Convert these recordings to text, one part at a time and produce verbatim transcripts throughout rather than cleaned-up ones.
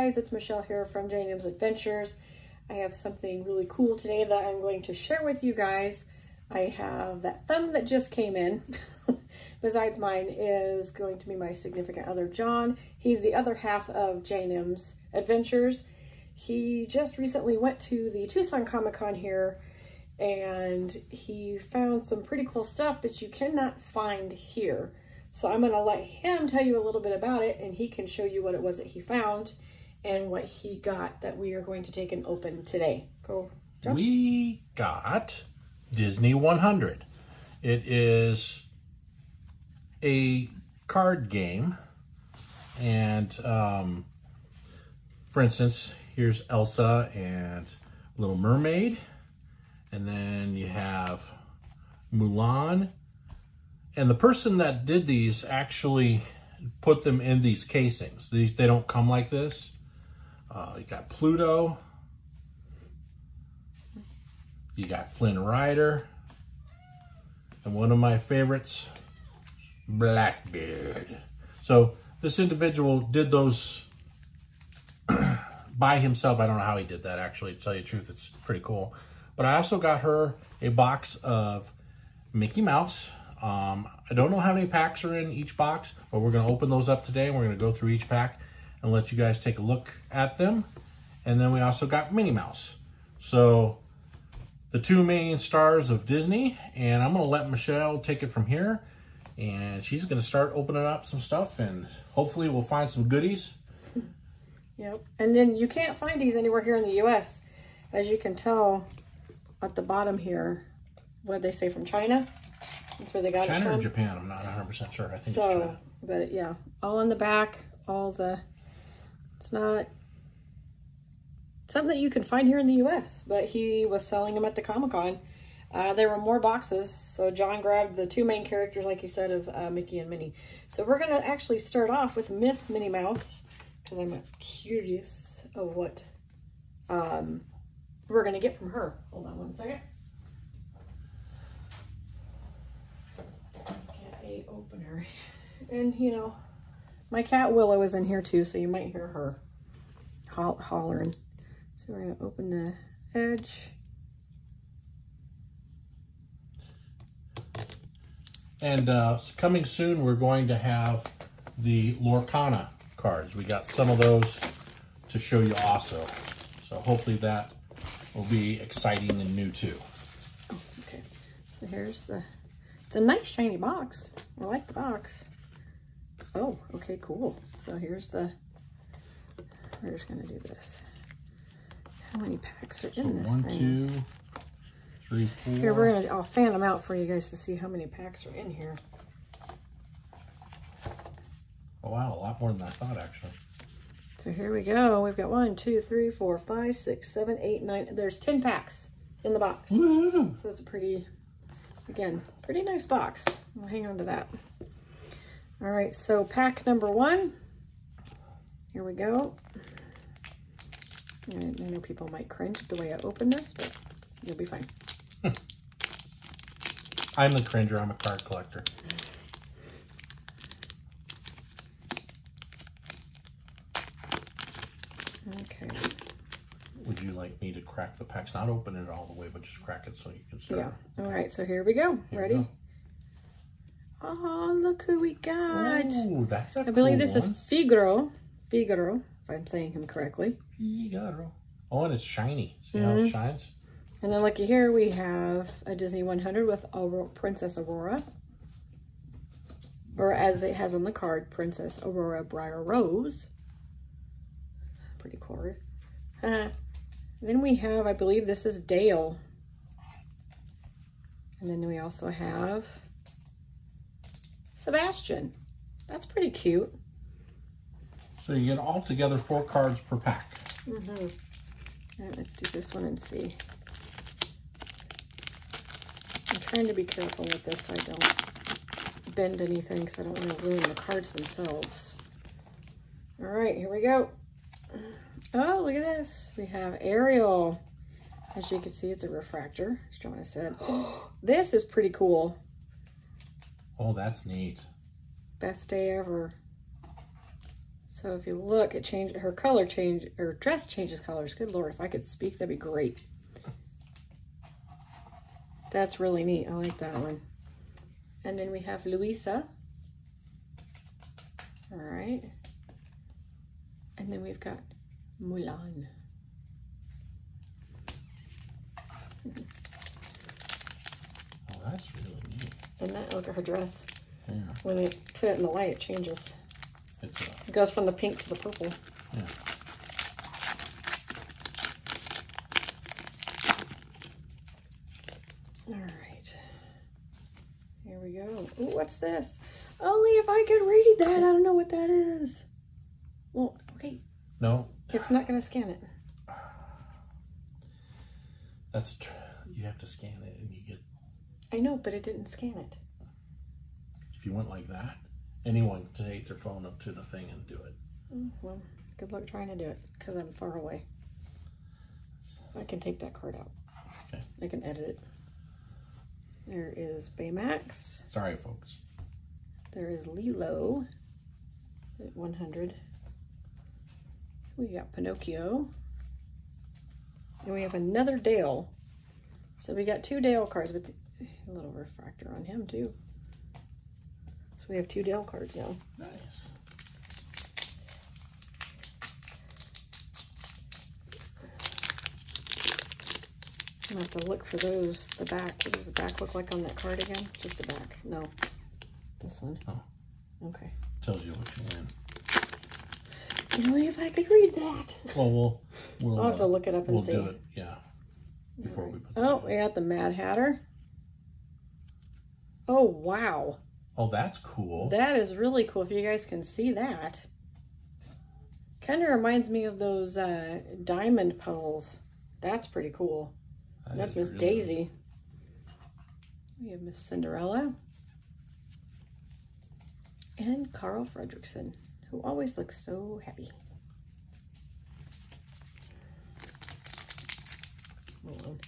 guys, it's Michelle here from J and M's Adventures. I have something really cool today that I'm going to share with you guys. I have that thumb that just came in. Besides mine is going to be my significant other, John. He's the other half of J and M's Adventures. He just recently went to the Tucson Comic-Con here and he found some pretty cool stuff that you cannot find here. So I'm going to let him tell you a little bit about it, and he can show you what it was that he found and what he got that we are going to take and open today. Go, John. We got Disney one hundred. It is a card game. And, um, for instance, here's Elsa and Little Mermaid. And then you have Mulan. And the person that did these actually put them in these casings. These, they don't come like this. Uh, you got Pluto. You got Flynn Rider. And one of my favorites, Blackbeard. So this individual did those by himself. I don't know how he did that, actually. To tell you the truth, it's pretty cool. But I also got her a box of Mickey Mouse. Um, I don't know how many packs are in each box, but we're going to open those up today, and we're going to go through each pack and let you guys take a look at them. And then we also got Minnie Mouse. So the two main stars of Disney, and I'm going to let Michelle take it from here, and she's going to start opening up some stuff, and hopefully we'll find some goodies. Yep. And then you can't find these anywhere here in the U S As you can tell at the bottom here, what they say from China. That's where they got China it from. China or Japan, I'm not one hundred percent sure. I think so, it's China. But yeah, all in the back, all the, it's not something you can find here in the U S, but he was selling them at the Comic-Con. Uh, there were more boxes, so John grabbed the two main characters, like you said, of uh, Mickey and Minnie. So we're going to actually start off with Miss Minnie Mouse, because I'm curious of what um, we're going to get from her. Hold on one second. Opener. And you know, my cat Willow is in here too, so you might hear her ho hollering. So we're going to open the edge. And uh, coming soon, we're going to have the Lorcana cards. We got some of those to show you also. So hopefully that will be exciting and new too. Oh, okay. So here's the It's a nice shiny box. I like the box. Oh, okay, cool. So here's the, we're just gonna do this. How many packs are so in this one, thing? One, two, three, four. Here, we're gonna, I'll fan them out for you guys to see how many packs are in here. Oh wow, a lot more than I thought, actually. So here we go. We've got one, two, three, four, five, six, seven, eight, nine. There's ten packs in the box. Woo! So it's a pretty, again, pretty nice box. We'll hang on to that. All right, so pack number one. Here we go. I know people might cringe at the way I open this, but you'll be fine. I'm the cringer. I'm a card collector. Okay. Would you like me to crack the packs? Not open it all the way, but just crack it so you can see. Yeah. Okay. All right. So here we go. Here Ready? We go. Oh, look who we got. Ooh, that's a I believe cool this one. is Figaro. Figaro, if I'm saying him correctly. Figaro. Oh, and it's shiny. See mm-hmm. how it shines? And then looky here, we have a Disney one hundred with Aurora, Princess Aurora. Or as it has on the card, Princess Aurora Briar Rose. Pretty cool. Huh. Then we have, I believe this is Dale. And then we also have Sebastian. That's pretty cute. So you get all together four cards per pack. Mm-hmm. All right, let's do this one and see. I'm trying to be careful with this so I don't bend anything because I don't want to ruin the cards themselves. All right, here we go. Oh, look at this. We have Ariel. As you can see, it's a refractor, as Joanna said. Oh, this is pretty cool. Oh, that's neat. Best day ever. So if you look, it changed her color change, her dress changes colors. Good Lord, if I could speak, that'd be great. That's really neat. I like that one. And then we have Louisa. All right. And then we've got Mulan. Oh, that's really neat. And that, look at her dress. Yeah. When you put it in the light, it changes. It's, uh, it goes from the pink to the purple. Yeah. All right. Here we go. Ooh, what's this? Only if I could read that. I don't know what that is. Well, okay. No. It's not going to scan it. That's true. You have to scan it and you get... I know, but it didn't scan it. If you went like that, anyone could take their phone up to the thing and do it. Oh, well, good luck trying to do it, because I'm far away. I can take that card out. Okay. I can edit it. There is Baymax. Sorry, folks. There is Lilo at one hundred. We got Pinocchio. And we have another Dale. So we got two Dale cards with a little refractor on him, too. So we have two Dale cards now. Nice. I'm going to have to look for those. The back. What does the back look like on that card again? Just the back. No. This one. Oh. Okay. Tells you what you win. Only if I could read that. Well, we'll, we'll I'll have uh, to look it up and we'll see. We'll do it, yeah. Before right. we put Oh, we got the Mad Hatter. Oh, wow. Oh, that's cool. That is really cool. If you guys can see that. Kind of reminds me of those uh, diamond puzzles. That's pretty cool. That that's Miss really Daisy. Cool. We have Miss Cinderella. And Carl Fredricksen, who always looks so happy. Hold on.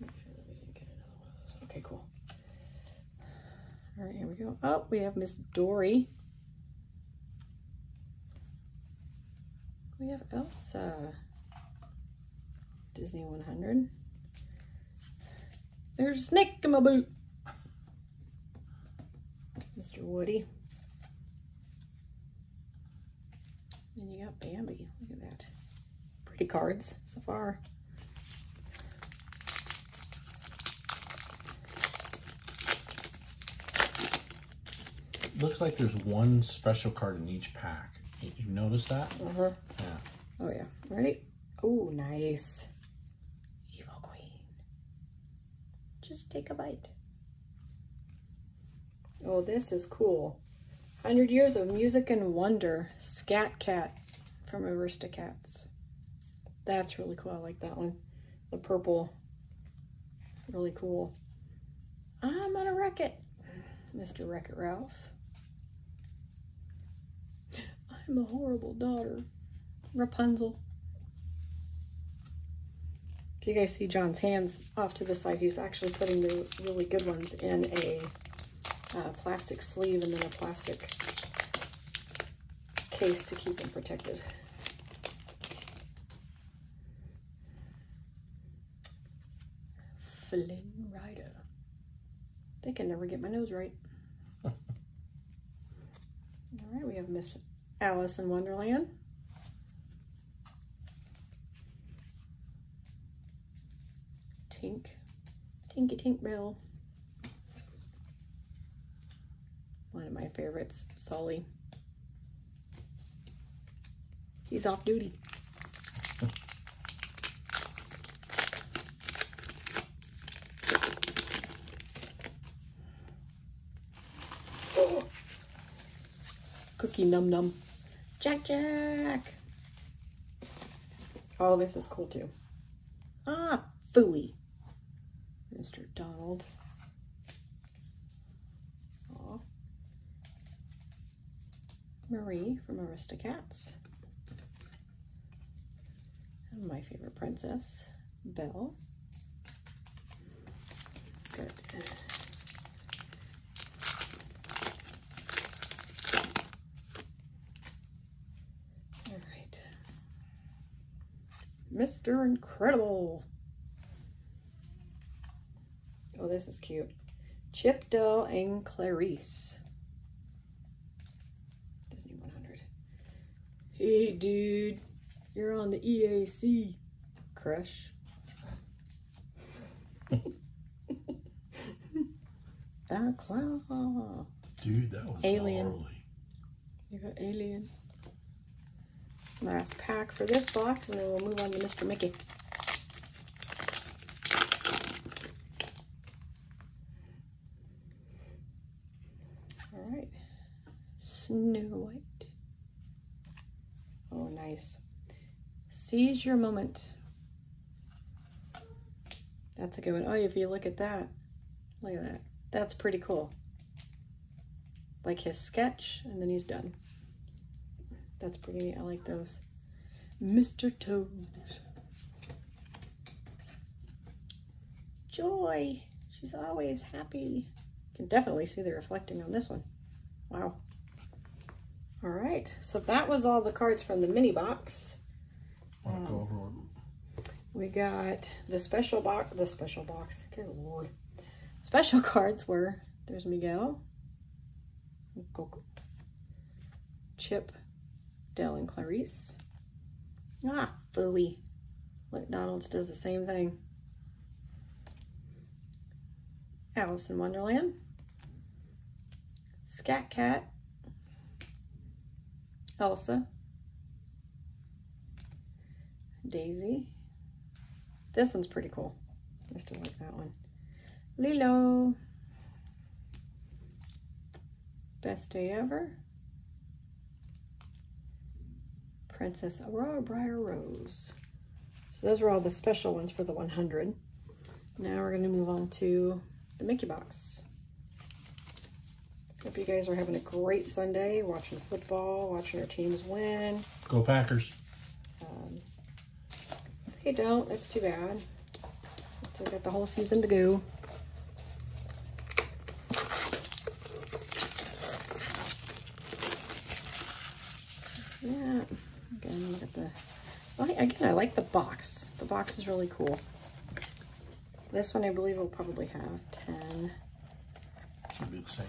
Make sure that we didn't get another one of those. Okay, cool. All right, here we go. Oh, we have Miss Dory. We have Elsa. Disney one hundred. There's a snake in my boot. Mister Woody. And you got Bambi. Look at that. Pretty cards so far. Looks like there's one special card in each pack. Did you notice that? Uh-huh. Yeah. Oh, yeah. Ready? Oh, nice. Just take a bite. Oh, this is cool. one hundred Years of Music and Wonder. Scat Cat from Aristocats. That's really cool. I like that one. The purple. Really cool. I'm gonna wreck it. Mister Wreck-It Ralph. I'm a horrible daughter. Rapunzel. You guys see John's hands off to the side. He's actually putting the really good ones in a uh, plastic sleeve and then a plastic case to keep them protected. Flynn Rider. They can never get my nose right. All right, we have Miss Alice in Wonderland. Tink, Tinky Tinkerbell. One of my favorites, Sully. He's off duty. Oh. Cookie Num Num. Jack Jack. Oh, this is cool too. Ah, Fooey. Mister Donald. Aww. Marie from Aristocats. And my favorite princess, Belle. good. All right. Mister Incredible. Oh, this is cute. Chip, Dale, and Clarice. Disney one hundred. Hey, dude. You're on the E A C. Crush. The claw. Dude, that was Alien. Gnarly. You got Alien. Last pack for this box, and then we'll move on to Mister Mickey. Alright. Snow White. Oh, nice. Seize your moment. That's a good one. Oh, if you look at that. Look at that. That's pretty cool. Like his sketch, and then he's done. That's pretty neat. I like those. Mister Toads. Joy. She's always happy. You can definitely see the reflecting on this one. Wow. All right. So that was all the cards from the mini box. Um, we got the special box. The special box. Good Lord. Special cards were, there's Miguel, Chip, Dale, and Clarice. Ah, fully. McDonald's does the same thing. Alice in Wonderland. Scat Cat. Elsa. Daisy. This one's pretty cool. I still like that one. Lilo, Best Day Ever, Princess Aurora Briar Rose. So those were all the special ones for the one hundred. Now we're going to move on to the Mickey box. Hope you guys are having a great Sunday, watching football, watching your teams win. Go Packers. Um, if they don't, that's too bad. Still got the whole season to go. Yeah, again, look at the, again, I like the box. The box is really cool. This one I believe will probably have ten. Should be the same.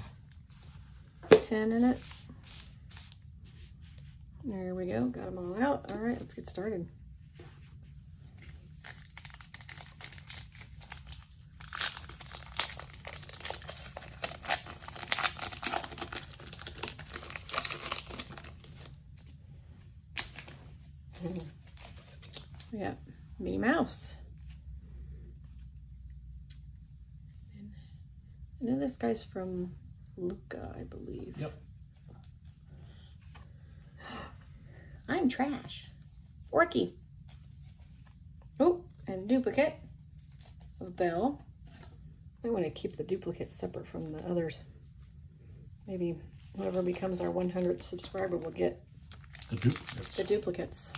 ten in it. There we go, got them all out. All right, let's get started. We got Minnie Mouse. And then this guy's from Luca, I believe. Yep. I'm trash. Orky. Oh, and duplicate of Belle. I want to keep the duplicates separate from the others. Maybe whoever becomes our one hundredth subscriber will get the duplicates. The duplicates.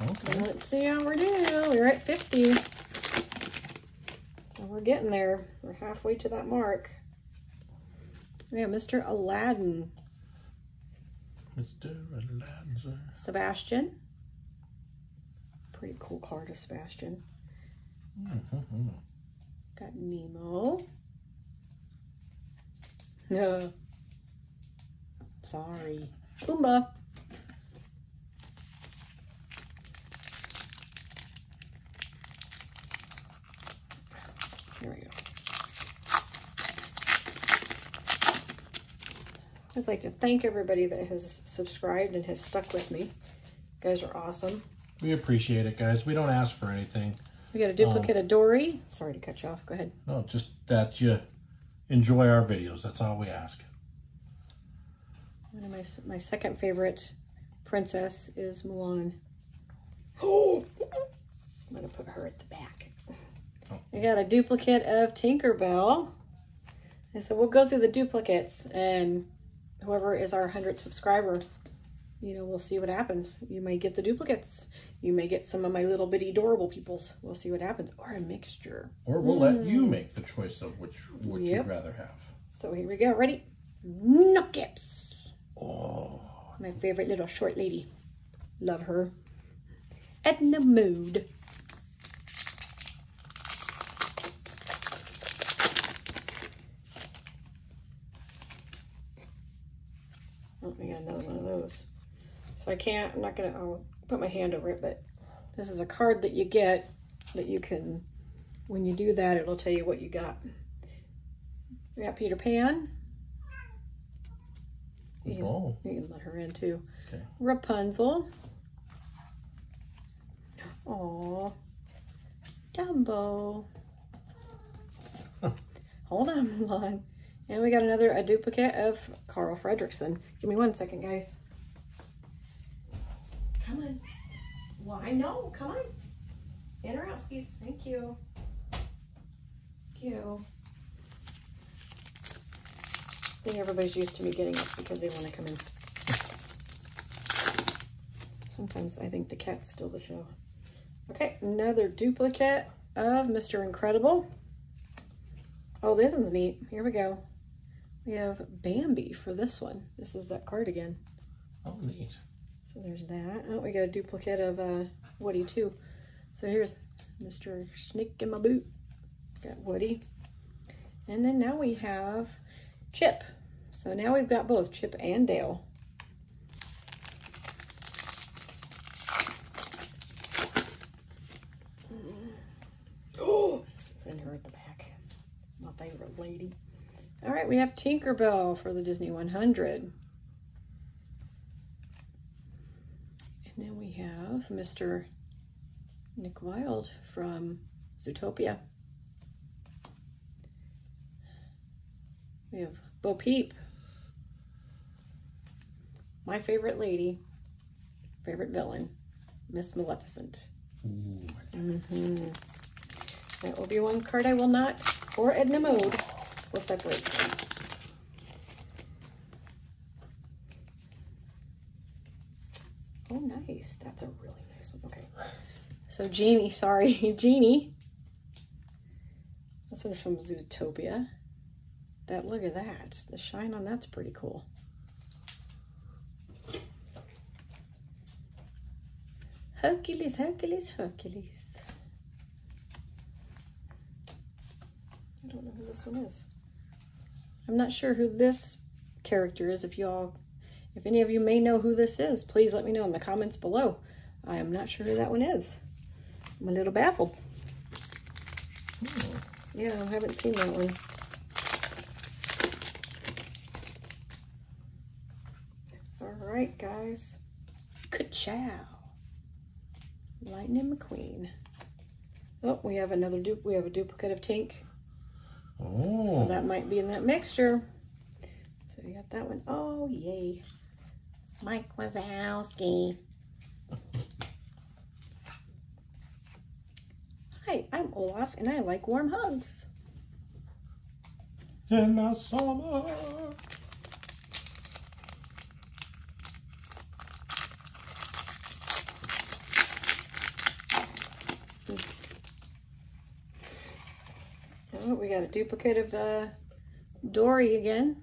Okay. Let's see how we're doing. We're at fifty. So we're getting there. We're halfway to that mark. Yeah, Mister Aladdin. Mister Aladdin, sir. Sebastian. Pretty cool card of Sebastian. Mm-hmm. Got Nemo. No. Sorry. Pumbaa. There we go. I'd like to thank everybody that has subscribed and has stuck with me. You guys are awesome. We appreciate it, guys. We don't ask for anything. We got a duplicate um, of Dory. Sorry to cut you off. Go ahead. No, just that you enjoy our videos. That's all we ask. One of my, my second favorite princess is Mulan. Oh! I'm going to put her at the back. I got a duplicate of Tinkerbell. And so we'll go through the duplicates, and whoever is our one hundredth subscriber you know, we'll see what happens. You may get the duplicates. You may get some of my little bitty adorable peoples. We'll see what happens. Or a mixture. Or we'll mm. let you make the choice of which, which yep. you'd rather have. So here we go. Ready? Nookips. Oh. My favorite little short lady. Love her. Edna Mode. Oh, we got another one of those. So I can't, I'm not going to, I'll put my hand over it, but this is a card that you get that you can, when you do that, it'll tell you what you got. We got Peter Pan. You can, oh. you can let her in too. Okay. Rapunzel. Aw. Dumbo. Huh. Hold on, Mulan. And we got another, a duplicate of Carl Fredricksen. Give me one second, guys. Come on. Well, I know. Come on. In or out, please. Thank you. Thank you. I think everybody's used to me getting up because they want to come in. Sometimes I think the cat's still the show. Okay, another duplicate of Mister Incredible. Oh, this one's neat. Here we go. We have Bambi for this one. This is that card again. Oh, neat. So there's that. Oh, we got a duplicate of uh, Woody too. So here's Mister Snake in my boot. Got Woody. And then now we have Chip. So now we've got both Chip and Dale. Oh, and her at the back. My favorite lady. All right, we have Tinkerbell for the Disney one hundred. And then we have Mister Nick Wilde from Zootopia. We have Bo Peep, my favorite lady, favorite villain, Miss Maleficent. Ooh, mm-hmm. That will be one card I will not, or Edna Mode, will separate. Oh, nice. That's a really nice one. Okay. So Genie, sorry, Genie. This one's from Zootopia. That, look at that, the shine on that's pretty cool. Hercules, Hercules, Hercules. I don't know who this one is. I'm not sure who this character is. If y'all, if any of you may know who this is, please let me know in the comments below. I am not sure who that one is. I'm a little baffled. Oh, yeah, I haven't seen that one. Alright, guys. Ka-chow. Lightning McQueen. Oh, we have another dupe. We have a duplicate of Tink. Oh. So that might be in that mixture. So you got that one. Oh, yay. Mike Wazowski. Hi, I'm Olaf, and I like warm hugs. In the summer. Oh, we got a duplicate of uh, Dory again.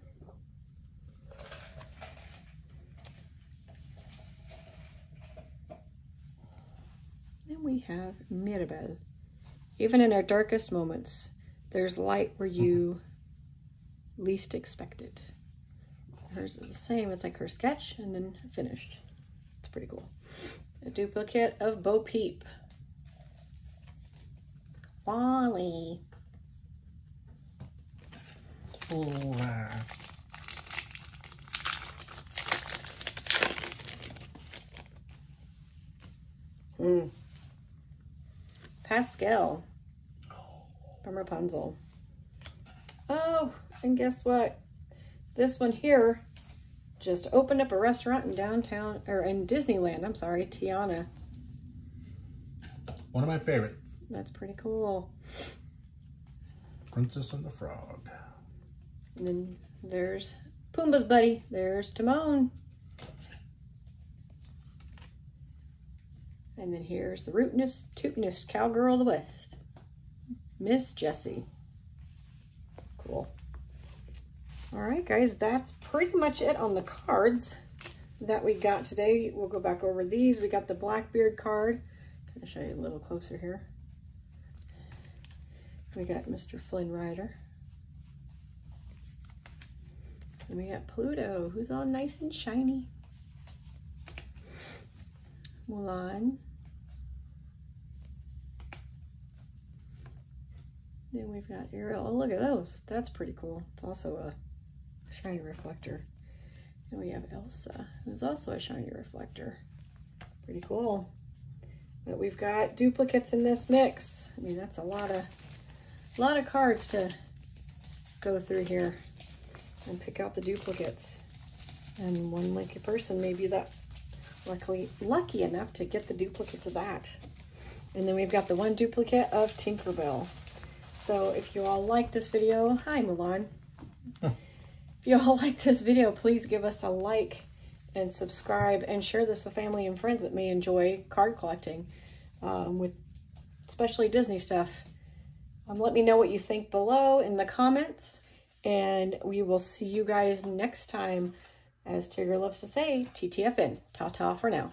Then we have Mirabelle. Even in our darkest moments, there's light where you least expect it. Hers is the same. It's like her sketch and then finished. It's pretty cool. A duplicate of Bo Peep. Wally. Olaf. Mm. Pascal from Rapunzel. Oh, and guess what? This one here just opened up a restaurant in downtown, or in Disneyland, I'm sorry, Tiana. One of my favorites. That's pretty cool. Princess and the Frog. And then there's Pumbaa's buddy. There's Timon. And then here's the rootinest, tootinest cowgirl of the West, Miss Jessie. Cool. All right, guys, that's pretty much it on the cards that we got today. We'll go back over these. We got the Blackbeard card. I'm going to show you a little closer here. We got Mister Flynn Rider. And we got Pluto, who's all nice and shiny. Mulan. Then we've got Ariel. Oh, look at those. That's pretty cool. It's also a shiny reflector. And we have Elsa, who's also a shiny reflector. Pretty cool. But we've got duplicates in this mix. I mean, that's a lot of, a lot of cards to go through here and pick out the duplicates. And one lucky person may be that luckily lucky enough to get the duplicates of that. And then we've got the one duplicate of Tinkerbell. So if you all like this video, hi Mulan. Huh. If you all like this video, please give us a like and subscribe and share this with family and friends that may enjoy card collecting, um, with especially Disney stuff. Um, let me know what you think below in the comments, and we will see you guys next time. As Tigger loves to say, T T F N. Ta-ta for now.